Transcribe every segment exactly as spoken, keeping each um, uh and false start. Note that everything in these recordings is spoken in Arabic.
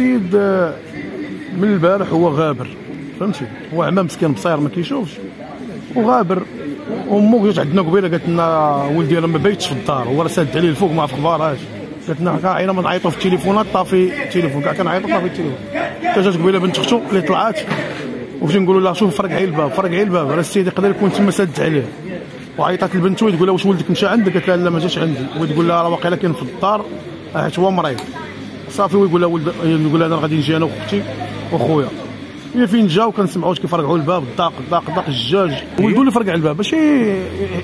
السيد من البارح هو غابر، فهمتي؟ هو عمى مسكين بصير ما كيشوفش وغابر. امه جات عندنا قبيله قالت لنا ولدي راه ما بايتش في الدار، هو راه ساد عليه الفوق ما عرف خباراش. قالت لنا عينا ما نعيطوا في التليفونات، طافي التليفون كاع كنعيطوا طافي التليفون. حتى جات قبيله بنت اختو اللي طلعات وجي نقولوا لها شوف فرقعي الباب، فرقعي الباب راه السيد يقدر يكون تما ساد عليه. وعيطات البنت وتقول لها واش ولدك مشى عندك؟ قالت لها لا ما جاش عندي. وتقول لها راه واقيلا كاين في الدار حيت هو مريض. صافي ويقول لها ولد نقول لها انا غادي نجي انا وختي وخويا. هي فين جا وكنسمعوا واش كيفرقعوا الباب، الطاق الطاق الطاق الجاج ويقول له فرقع الباب باش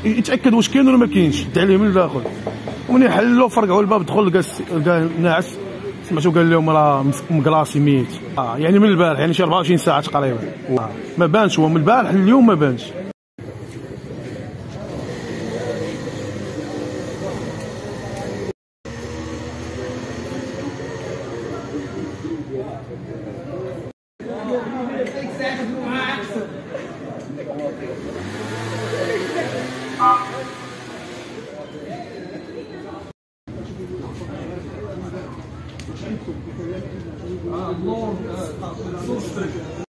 يتاكد واش كاين ولا ما كاينش. دعا عليه من الداخل ومنين حلوا فرقعوا الباب دخل لقى لقى ناعس. سمعتو قال لهم راه مكلاسي ميت. آه يعني من البارح يعني شي أربعة وعشرين ساعه تقريبا. آه ما بانش هو من البارح لليوم ما بانش. I'm more